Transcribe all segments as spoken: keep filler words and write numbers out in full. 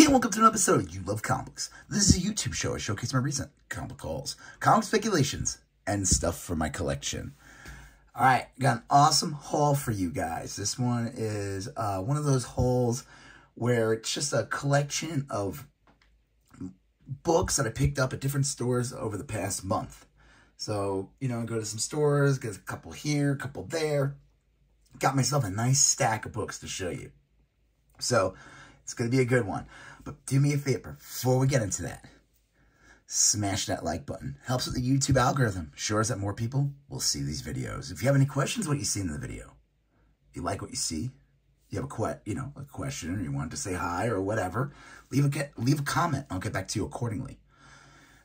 Hey, welcome to another episode of You Love Comics. This is a YouTube show. I showcase my recent comic calls, comic speculations, and stuff for my collection. All right, got an awesome haul for you guys. This one is uh, one of those hauls where it's just a collection of books that I picked up at different stores over the past month. So, you know, I go to some stores, get a couple here, a couple there. Got myself a nice stack of books to show you. So, it's going to be a good one. But do me a favor, before we get into that, smash that like button. Helps with the YouTube algorithm. Ensures that more people will see these videos. If you have any questions what you see in the video, you like what you see, you have a que you know a question, or you want to say hi or whatever, leave a get leave a comment. I'll get back to you accordingly.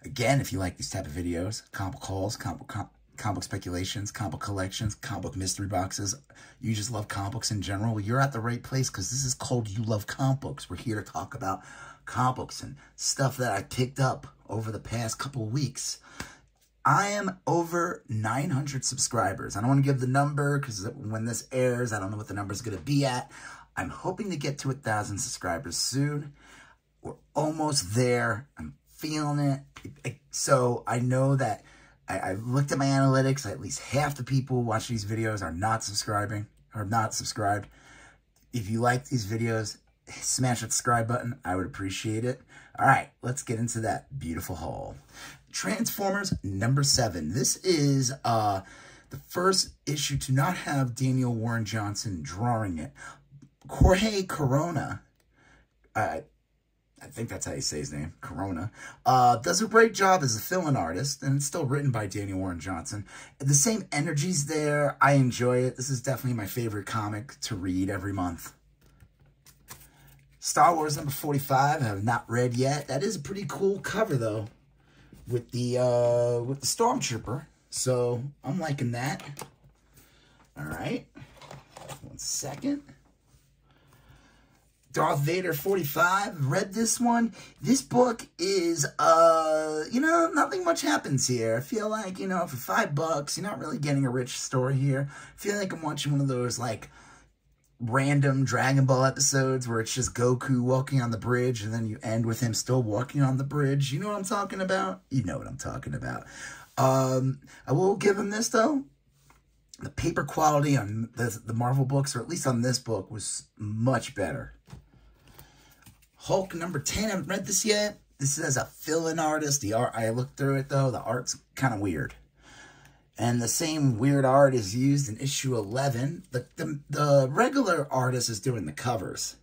Again, if you like these type of videos, comic calls, comic com comic speculations, comic collections, comic mystery boxes, you just love comic books in general, you're at the right place, because this is called You Love Comic Books. We're here to talk about comic books and stuff that I picked up over the past couple weeks. I am over nine hundred subscribers. I don't want to give the number because when this airs, I don't know what the number is going to be at. I'm hoping to get to one thousand subscribers soon. We're almost there. I'm feeling it. So I know that I've looked at my analytics. At least half the people watching these videos are not subscribing or not subscribed. If you like these videos, smash that subscribe button. I would appreciate it. All right, let's get into that beautiful haul. Transformers number seven. This is uh, the first issue to not have Daniel Warren Johnson drawing it. Jorge Corona, uh, I think that's how you say his name, Corona, uh, does a great job as a fill-in artist, and it's still written by Daniel Warren Johnson. The same energy's there. I enjoy it. This is definitely my favorite comic to read every month. Star Wars number forty-five, I have not read yet. That is a pretty cool cover, though, with the, uh, with the Stormtrooper. So, I'm liking that. All right. One second. Darth Vader forty-five, read this one. This book is, uh, you know, nothing much happens here. I feel like, you know, for five bucks, you're not really getting a rich story here. I feel like I'm watching one of those, like, random Dragon Ball episodes where it's just Goku walking on the bridge and then you end with him still walking on the bridge. You know what I'm talking about? You know what I'm talking about. Um, I will give him this, though. The paper quality on the, the Marvel books, or at least on this book, was much better. Hulk number ten, I haven't read this yet. This is a fill-in artist. The art, I looked through it though, the art's kind of weird. And the same weird art is used in issue eleven. The, the, the regular artist is doing the covers.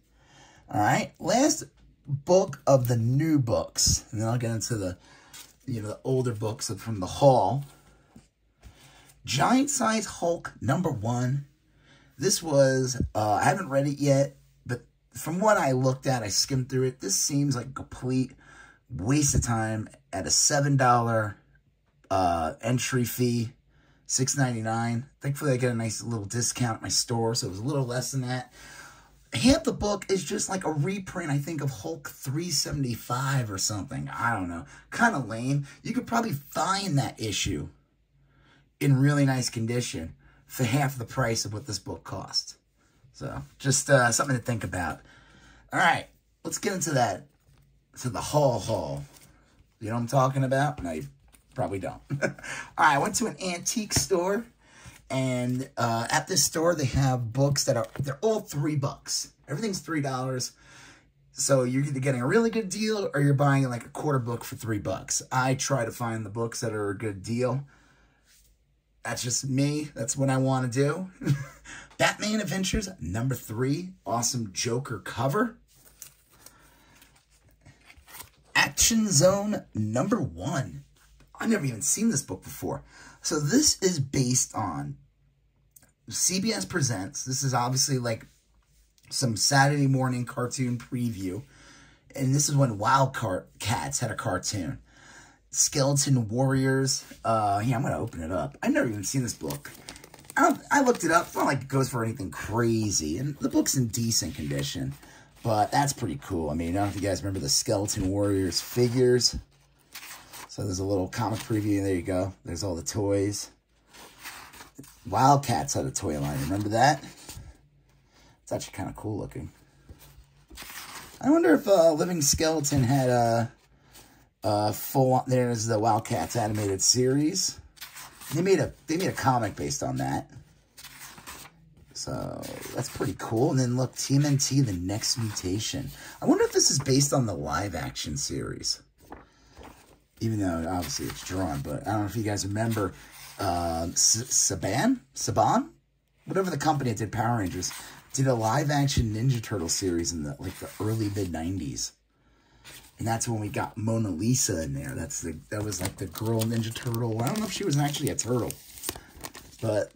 All right, last book of the new books. And then I'll get into the, you know, the older books from the haul. Giant Size Hulk number one. This was, uh, I haven't read it yet. From what I looked at, I skimmed through it, this seems like a complete waste of time at a seven dollar uh, entry fee, six ninety-nine. Thankfully, I get a nice little discount at my store, so it was a little less than that. Half the book is just like a reprint, I think, of Hulk three seventy-five or something. I don't know. Kind of lame. You could probably find that issue in really nice condition for half the price of what this book costs. So, just uh, something to think about. All right, let's get into that, to the haul haul. You know what I'm talking about? No, you probably don't. All right, I went to an antique store, and uh, at this store, they have books that are, they're all three bucks. Everything's three dollars, so you're either getting a really good deal, or you're buying like a quarter book for three bucks. I try to find the books that are a good deal. That's just me. That's what I want to do. Batman Adventures, number three. Awesome Joker cover. Action Zone, number one. I've never even seen this book before. So this is based on C B S Presents. This is obviously like some Saturday morning cartoon preview. And this is when Wildcats had a cartoon. Skeleton Warriors. Uh, yeah, I'm going to open it up. I've never even seen this book. I, I looked it up. It's not like it goes for anything crazy. And the book's in decent condition. But that's pretty cool. I mean, I don't know if you guys remember the Skeleton Warriors figures. So there's a little comic preview. There you go. There's all the toys. Wildcats had a toy line. Remember that? It's actually kind of cool looking. I wonder if uh, Living Skeleton had a uh, uh, full on. There's the Wildcats animated series. They made a they made a comic based on that. So that's pretty cool. And then look, T M N T, The Next Mutation. I wonder if this is based on the live action series. Even though obviously it's drawn, but I don't know if you guys remember uh, Saban, Saban, whatever the company that did Power Rangers, did a live action Ninja Turtle series in the like the early mid nineties. And that's when we got Mona Lisa in there. That's the that was like the girl Ninja Turtle. I don't know if she was actually a turtle, but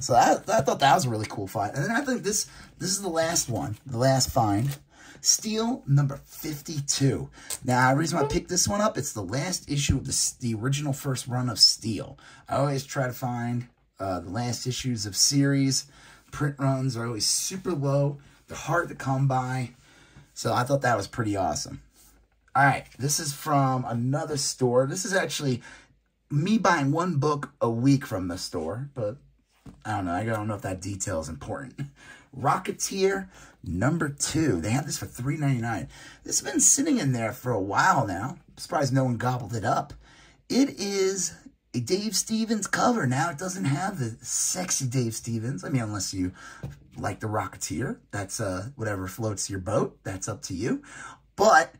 so I, I thought that was a really cool find. And then I think this this is the last one, the last find, Steel number fifty-two. Now the reason why I picked this one up, it's the last issue of the the original first run of Steel. I always try to find uh, the last issues of series. Print runs are always super low. They're hard to come by, so I thought that was pretty awesome. All right, this is from another store. This is actually me buying one book a week from the store, but I don't know. I don't know if that detail is important. Rocketeer number two. They had this for three ninety-nine. This has been sitting in there for a while now. I'm surprised no one gobbled it up. It is a Dave Stevens cover. Now it doesn't have the sexy Dave Stevens. I mean, unless you like the Rocketeer. That's uh, whatever floats your boat. That's up to you. But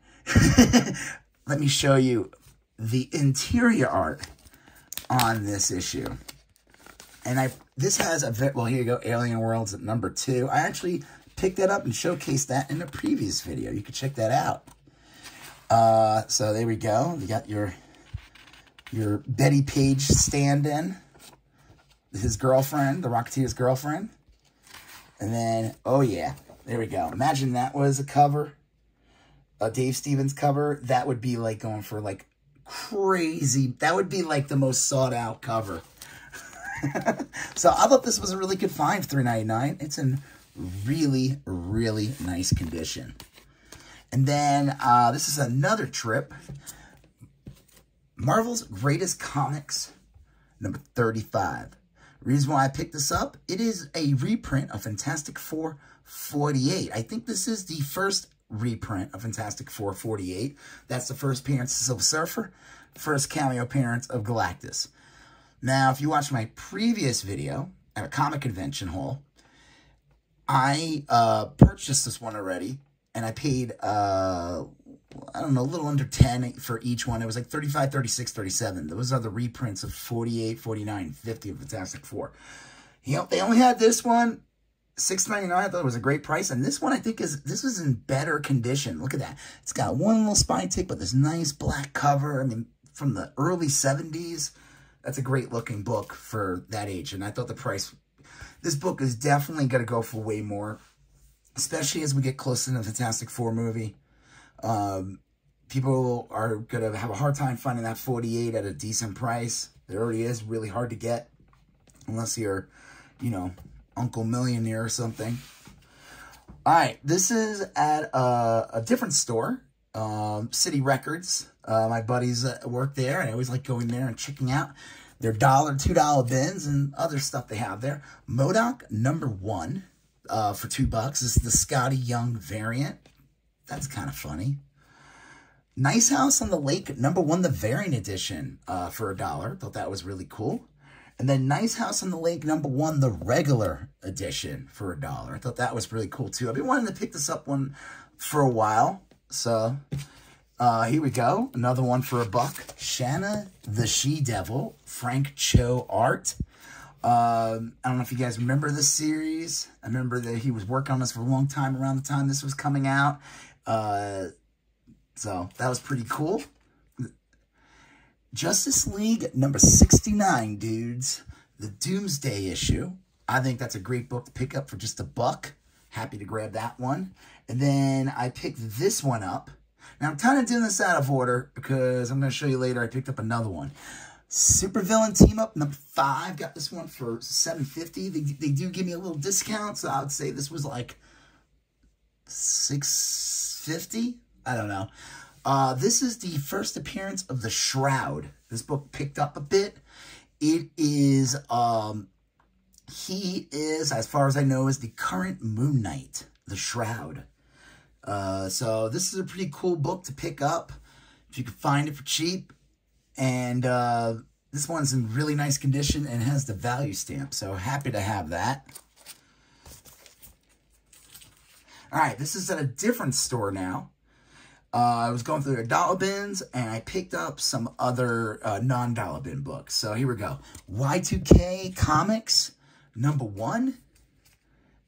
let me show you the interior art on this issue. And I this has a, well, here you go, Alien Worlds at number two. I actually picked that up and showcased that in a previous video. You can check that out. Uh, so there we go. You got your, your Betty Page stand-in, his girlfriend, the Rocketeer's girlfriend. And then, oh yeah, there we go. Imagine that was a cover. A Dave Stevens cover, that would be like going for like crazy. That would be like the most sought out cover. So I thought this was a really good find, three ninety-nine. It's in really, really nice condition. And then uh, this is another trip. Marvel's Greatest Comics, number thirty-five. Reason why I picked this up, it is a reprint of Fantastic Four forty-eight. I think this is the first reprint of Fantastic Four forty-eight. That's the first appearance of Silver Surfer, first cameo appearance of Galactus. Now, if you watch my previous video at a comic convention haul, I uh, purchased this one already, and I paid, uh, I don't know, a little under ten for each one. It was like thirty-five, thirty-six, thirty-seven. Those are the reprints of forty-eight, forty-nine, fifty of Fantastic Four. You know, they only had this one. six ninety-nine, I thought it was a great price. And this one, I think, is this is in better condition. Look at that. It's got one little spine tick, but this nice black cover. I mean, from the early seventies, that's a great-looking book for that age. And I thought the price, this book is definitely going to go for way more, especially as we get closer to the Fantastic Four movie. Um, people are going to have a hard time finding that forty-eight at a decent price. It already is really hard to get, unless you're, you know, Uncle Millionaire or something. All right, this is at a, a different store, um, City Records. Uh, my buddies uh, work there, and I always like going there and checking out their dollar, two dollar bins and other stuff they have there. M O D O K number one uh, for two bucks. This is the Scotty Young variant. That's kind of funny. Nice House on the Lake number one, the variant edition uh, for a dollar. Thought that was really cool. And then Nice House on the Lake, number one, the regular edition for a dollar. I thought that was really cool, too. I've been wanting to pick this up one for a while. So uh, here we go. Another one for a buck. Shanna the She-Devil, Frank Cho art. Um, I don't know if you guys remember this series. I remember that he was working on this for a long time around the time this was coming out. Uh, so that was pretty cool. Justice League number sixty-nine, dudes. The Doomsday issue. I think that's a great book to pick up for just a buck. Happy to grab that one. And then I picked this one up. Now, I'm kind of doing this out of order because I'm going to show you later I picked up another one. Supervillain Team-Up number five. Got this one for seven fifty. They, they do give me a little discount, so I would say this was like six fifty. I don't know. Uh, this is the first appearance of The Shroud. This book picked up a bit. It is, um, he is, as far as I know, is the current Moon Knight, The Shroud. Uh, so this is a pretty cool book to pick up if you can find it for cheap. And uh, this one's in really nice condition and has the value stamp. So happy to have that. All right, this is at a different store now. Uh, I was going through their dollar bins, and I picked up some other uh, non-dollar bin books. So here we go. Y two K Comics, number one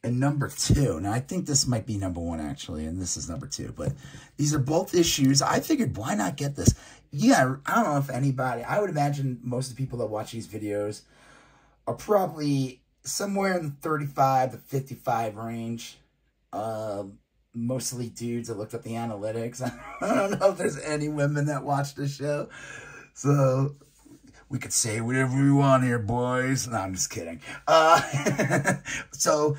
and number two. Now, I think this might be number one, actually, and this is number two. But these are both issues. I figured, why not get this? Yeah, I don't know if anybody... I would imagine most of the people that watch these videos are probably somewhere in the thirty-five to fifty-five range. Uh, mostly dudes that looked up the analytics. I don't know if there's any women that watch the show. So we could say whatever we want here, boys. No, I'm just kidding. Uh, so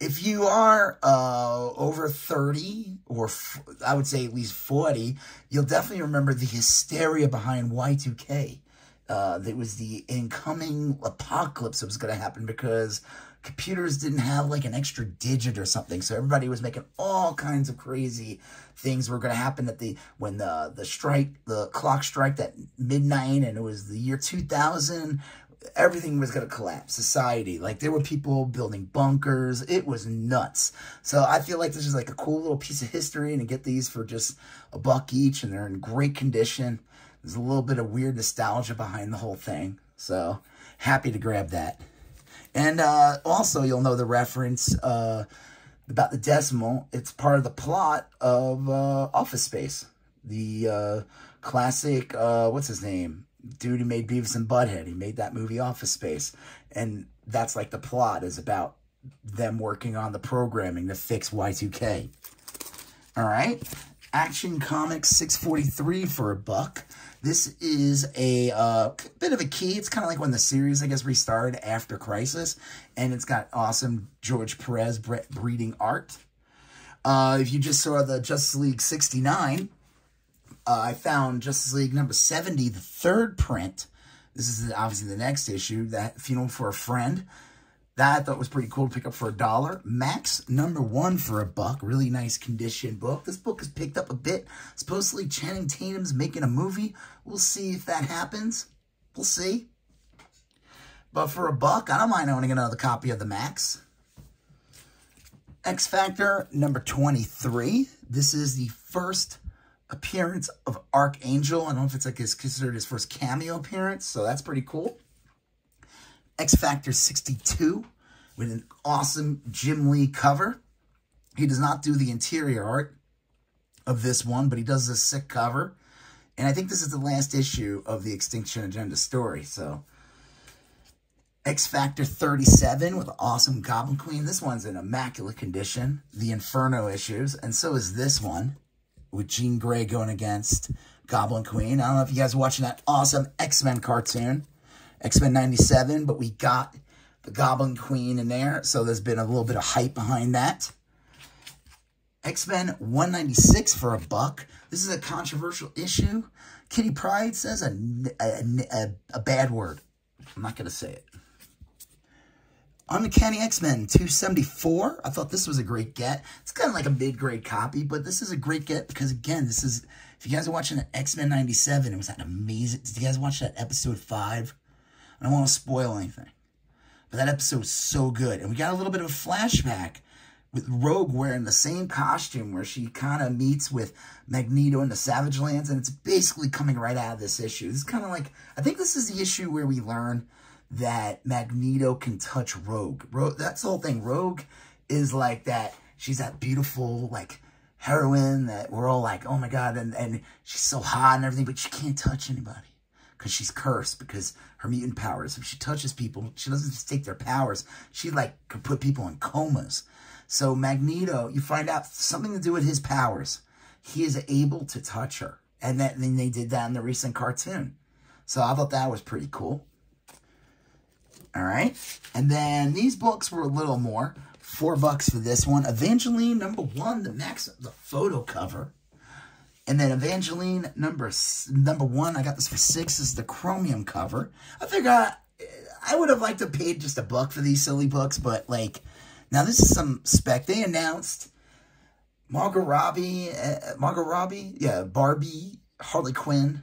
if you are uh, over thirty, or f I would say at least forty, you'll definitely remember the hysteria behind Y two K. Uh, that was the incoming apocalypse that was going to happen because computers didn't have like an extra digit or something, so everybody was making all kinds of crazy things were going to happen at the when the the strike the clock strike at midnight, and it was the year two thousand. Everything was going to collapse, society. Like, there were people building bunkers. It was nuts. So I feel like this is like a cool little piece of history, and to get these for just a buck each, and they're in great condition. There's a little bit of weird nostalgia behind the whole thing, so happy to grab that. And uh, also, you'll know the reference uh, about the decimal. It's part of the plot of uh, Office Space, the uh, classic, uh, what's his name? Dude who made Beavis and Butthead. He made that movie Office Space, and that's like the plot is about them working on the programming to fix Y two K. All right. Action Comics six forty-three for a buck. This is a uh, bit of a key. It's kind of like when the series, I guess, restarted after Crisis. And it's got awesome George Perez breeding art. Uh, if you just saw the Justice League sixty-nine, uh, I found Justice League number seventy, the third print. This is obviously the next issue, that Funeral for a Friend. That I thought was pretty cool to pick up for a dollar. Max, number one for a buck. Really nice condition book. This book is picked up a bit. Supposedly Channing Tatum's making a movie. We'll see if that happens. We'll see. But for a buck, I don't mind owning another copy of the Max. X-Factor, number twenty-three. This is the first appearance of Archangel. I don't know if it's like his, considered his first cameo appearance, so that's pretty cool. X-Factor sixty-two with an awesome Jim Lee cover. He does not do the interior art of this one, but he does a sick cover. And I think this is the last issue of the Extinction Agenda story. So X-Factor thirty-seven with an awesome Goblin Queen. This one's in immaculate condition. The Inferno issues. And so is this one with Jean Grey going against Goblin Queen. I don't know if you guys are watching that awesome X-Men cartoon. X-Men ninety-seven, but we got the Goblin Queen in there, so there's been a little bit of hype behind that. X-Men one ninety-six for a buck. This is a controversial issue. Kitty Pryde says a, a, a, a bad word. I'm not going to say it. Uncanny X-Men two seventy-four. I thought this was a great get. It's kind of like a mid-grade copy, but this is a great get because, again, this is... If you guys are watching X-Men ninety-seven, it was that amazing... Did you guys watch that episode five? I don't want to spoil anything, but that episode's so good. And we got a little bit of a flashback with Rogue wearing the same costume where she kind of meets with Magneto in the Savage Lands, and it's basically coming right out of this issue. It's kind of like, I think this is the issue where we learn that Magneto can touch Rogue. Rogue, that's the whole thing. Rogue is like that, she's that beautiful, like, heroine that we're all like, oh my God, and, and she's so hot and everything, but she can't touch anybody. Because she's cursed, because her mutant powers. If she touches people, she doesn't just take their powers. She, like, could put people in comas. So Magneto, you find out something to do with his powers. He is able to touch her. And that, then they did that in the recent cartoon. So I thought that was pretty cool. All right. And then these books were a little more. Four bucks for this one. Evangeline, number one, the Max, the photo cover. And then Evangeline, number number one, I got this for six, this is the Chromium cover. I figured I would have liked to pay just a buck for these silly books, but, like, now this is some spec. They announced Margot Robbie, uh, Margot Robbie, yeah, Barbie, Harley Quinn,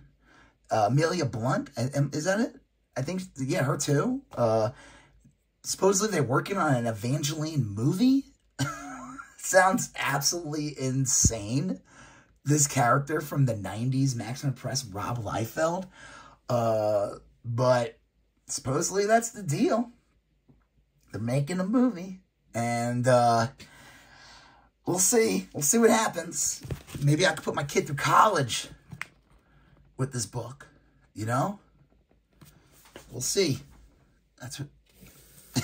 uh, Amelia Blunt, is that it? I think, yeah, her too. Uh, supposedly they're working on an Evangeline movie. Sounds absolutely insane. This character from the nineties, Maximum Press, Rob Liefeld. Uh, but supposedly that's the deal. They're making a movie. And uh, we'll see. We'll see what happens. Maybe I could put my kid through college with this book. You know? We'll see. That's what...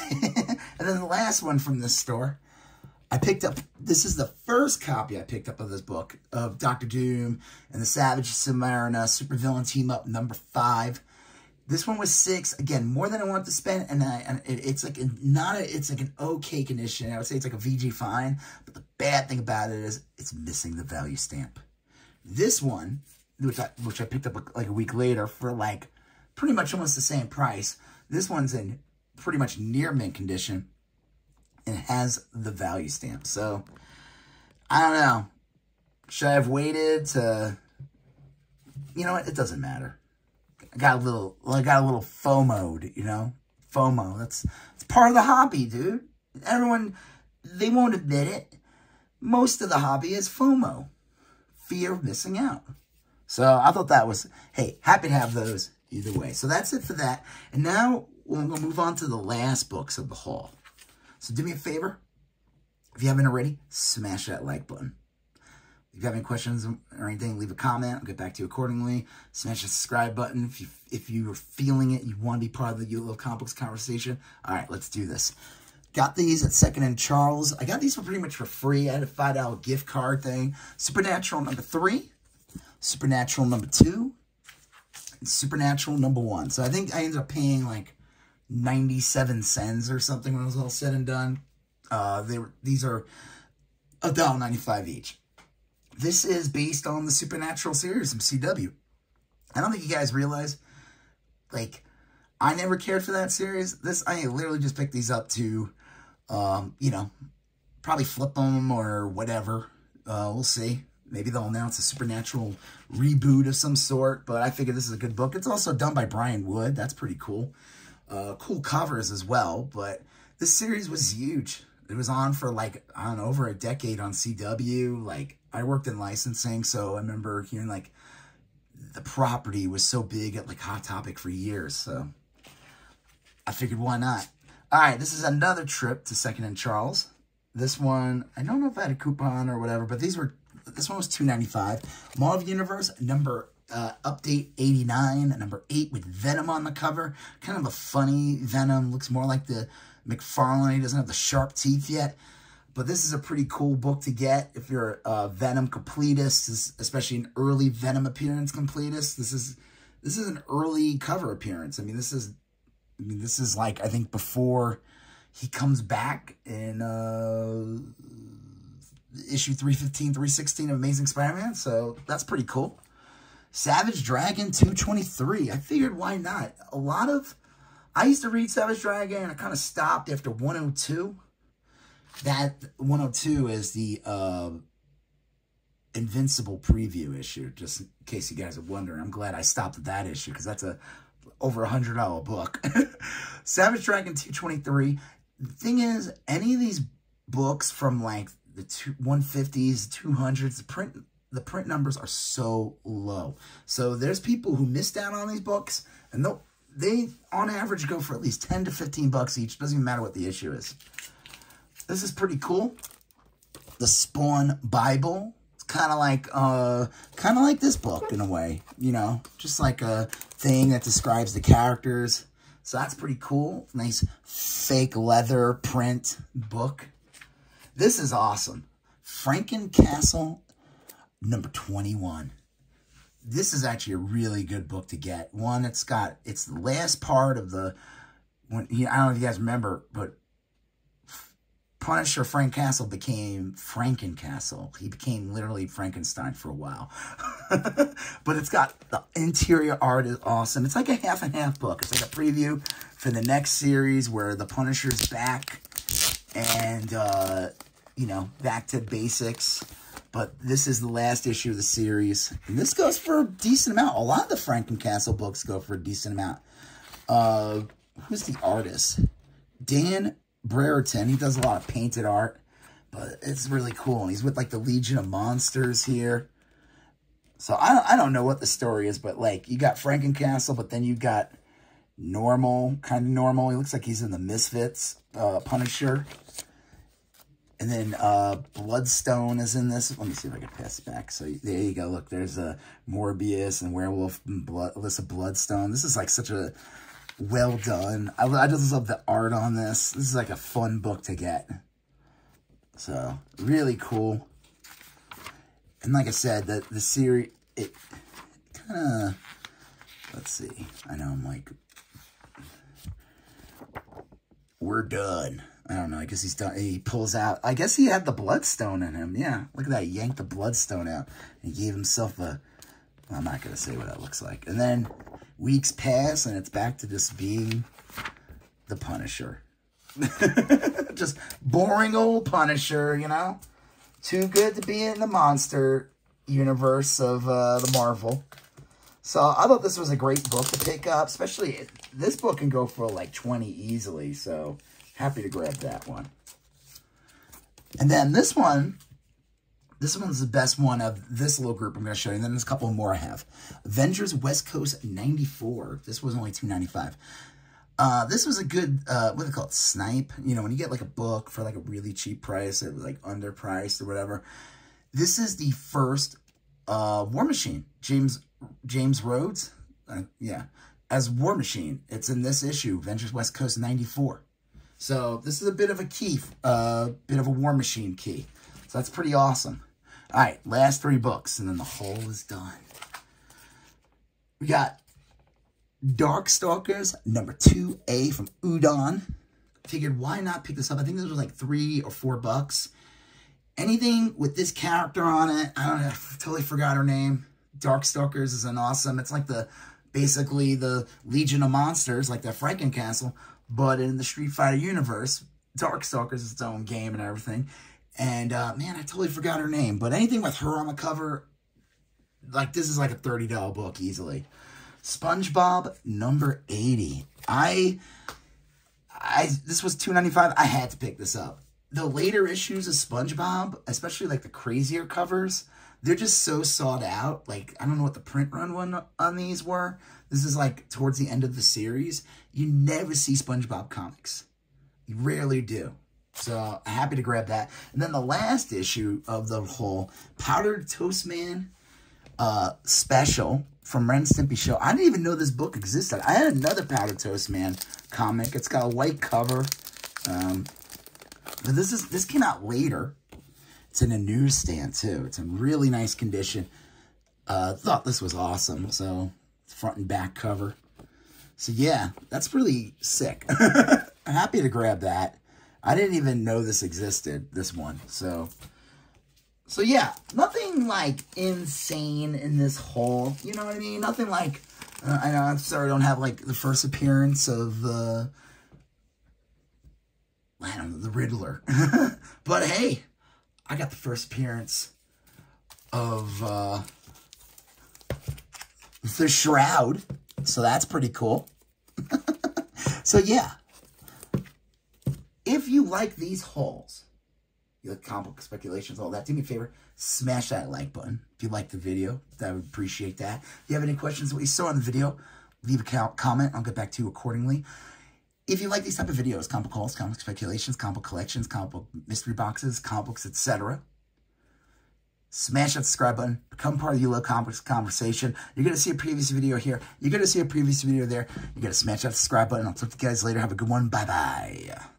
And then the last one from this store. I picked up, this is the first copy I picked up of this book, of Doctor Doom and the Savage Samarina Supervillain Team-Up number five. This one was six. Again, more than I wanted to spend, and, I, and it, it's like a, not a, it's like an okay condition. I would say it's like a V G fine, but the bad thing about it is it's missing the value stamp. This one, which I, which I picked up like a week later for like pretty much almost the same price, this one's in pretty much near mint condition. It has the value stamp. So, I don't know. Should I have waited to... You know what? It doesn't matter. I got a little... I got a little FOMO'd, you know? FOMO. That's, that's part of the hobby, dude. Everyone... They won't admit it. Most of the hobby is FOMO. Fear of missing out. So, I thought that was... Hey, happy to have those either way. So, that's it for that. And now, we're going to move on to the last books of the haul. So do me a favor, if you haven't already, smash that like button. If you have any questions or anything, leave a comment. I'll get back to you accordingly. Smash the subscribe button. If you if you're feeling it, you want to be part of the You Love Comics conversation. All right, let's do this. Got these at Second and Charles. I got these for pretty much for free. I had a five dollar gift card thing. Supernatural number three, Supernatural number two, and Supernatural number one. So I think I ended up paying like ninety-seven cents or something when it was all said and done. Uh, they were, these are one dollar ninety-five each. This is based on the Supernatural series from C W. I don't think you guys realize, like, I never cared for that series. This, I literally just picked these up to, um, you know, probably flip them or whatever. Uh, we'll see. Maybe they'll announce a Supernatural reboot of some sort, but I figure this is a good book. It's also done by Brian Wood. That's pretty cool. Uh, cool covers as well, but this series was huge. It was on for like, I don't know, over a decade on C W. Like, I worked in licensing, so I remember hearing like the property was so big at like Hot Topic for years, so I figured why not. All right, this is another trip to Second and Charles. This one, I don't know if I had a coupon or whatever, but these were, this one was two ninety-five. Marvel Universe, number Uh, update eighty-nine, number eight with Venom on the cover. Kind of a funny Venom. Looks more like the McFarlane. He doesn't have the sharp teeth yet. But this is a pretty cool book to get if you're a Venom completist, especially an early Venom appearance completist. This is this is an early cover appearance. I mean, this is I mean, this is like, I think before he comes back in uh, issue three fifteen, three sixteen of Amazing Spider-Man. So that's pretty cool. Savage Dragon two twenty-three. I figured why not. A lot of... I used to read Savage Dragon and I kind of stopped after one oh two. That one oh two is the uh, Invincible preview issue, just in case you guys are wondering. I'm glad I stopped at that issue because that's a over one hundred dollar book. Savage Dragon two twenty-three. The thing is, any of these books from like the two, one fifties, two hundreds, the print... The print numbers are so low. So there's people who missed out on these books, and they, on average, go for at least ten to fifteen bucks each. Doesn't even matter what the issue is. This is pretty cool. The Spawn Bible. It's kind of like, uh, kind of like this book in a way, you know, just like a thing that describes the characters. So that's pretty cool. Nice fake leather print book. This is awesome. Frankencastle. Number twenty-one. This is actually a really good book to get. One that's got, it's the last part of the, when, you know, I don't know if you guys remember, but Punisher Frank Castle became Frankencastle. He became literally Frankenstein for a while. But it's got, the interior art is awesome. It's like a half and half book. It's like a preview for the next series where the Punisher's back and, uh, you know, back to basics. But this is the last issue of the series. And this goes for a decent amount. A lot of the Frankencastle books go for a decent amount. Uh, who's the artist? Dan Brereton. He does a lot of painted art. But it's really cool. And he's with, like, the Legion of Monsters here. So I don't, I don't know what the story is. But, like, you got Frankencastle. But then you got normal. Kind of normal. He looks like he's in the Misfits. Uh, Punisher. And then uh, Bloodstone is in this. Let me see if I can pass it back. So there you go. Look, there's uh, Morbius and Werewolf and Blood, Alyssa Bloodstone. This is like such a well done. I, I just love the art on this. This is like a fun book to get. So really cool. And like I said, the, the series, it kind of, let's see. I know I'm like, we're done. I don't know. I guess he's done. He pulls out. I guess he had the bloodstone in him. Yeah. Look at that. He yanked the bloodstone out. And he gave himself a... Well, I'm not going to say what that looks like. And then weeks pass, and it's back to just being the Punisher. Just boring old Punisher, you know? Too good to be in the monster universe of uh, the Marvel. So I thought this was a great book to pick up. Especially, if, this book can go for like twenty easily, so... Happy to grab that one. And then this one, this one's the best one of this little group I'm going to show you. And then there's a couple more I have. Avengers West Coast ninety-four. This was only two ninety-five. Uh, this was a good, uh, what do they call it? Snipe. You know, when you get like a book for like a really cheap price or like underpriced or whatever. This is the first uh, War Machine. James, James Rhodes. Uh, yeah. As War Machine. It's in this issue. Avengers West Coast ninety-four. So this is a bit of a key, a uh, bit of a War Machine key. So that's pretty awesome. All right, last three books, and then the whole is done. We got Darkstalkers, number two A from Udon. Figured, why not pick this up? I think this was like three or four bucks. Anything with this character on it, I don't know, I totally forgot her name. Darkstalkers is an awesome, it's like the, basically the Legion of Monsters, like the Frankencastle. But in the Street Fighter universe, Darkstalkers is its own game and everything. And, uh, man, I totally forgot her name. But anything with her on the cover, like, this is like a thirty dollar book easily. SpongeBob number eighty. I, I this was two ninety-five. I had to pick this up. The later issues of SpongeBob, especially, like, the crazier covers, they're just so sought out. Like, I don't know what the print run one on these were. This is, like, towards the end of the series. You never see SpongeBob comics. You rarely do. So, happy to grab that. And then the last issue of the whole Powdered Toast Man uh, special from Ren and Stimpy Show. I didn't even know this book existed. I had another Powdered Toast Man comic. It's got a white cover. Um, but this is this came out later. It's in a newsstand, too. It's in really nice condition. Uh, thought this was awesome. So, front and back cover. So, yeah, that's really sick. I'm happy to grab that. I didn't even know this existed, this one. So, so yeah, nothing, like, insane in this haul. You know what I mean? Nothing like... Uh, I know, I'm sorry I don't have, like, the first appearance of... Uh, I don't know, the Riddler. But, hey... I got the first appearance of uh, The Shroud. So that's pretty cool. So, yeah. If you like these hauls, you like comic book speculations, all that, do me a favor, smash that like button. If you like the video, I would appreciate that. If you have any questions what you saw in the video, leave a comment. I'll get back to you accordingly. If you like these type of videos, comic book hauls, comic speculations, comic book collections, comic book mystery boxes, comic books, et cetera, smash that subscribe button. Become part of the You Love Comics conversation. You're going to see a previous video here. You're going to see a previous video there. You're going to smash that subscribe button. I'll talk to you guys later. Have a good one. Bye-bye.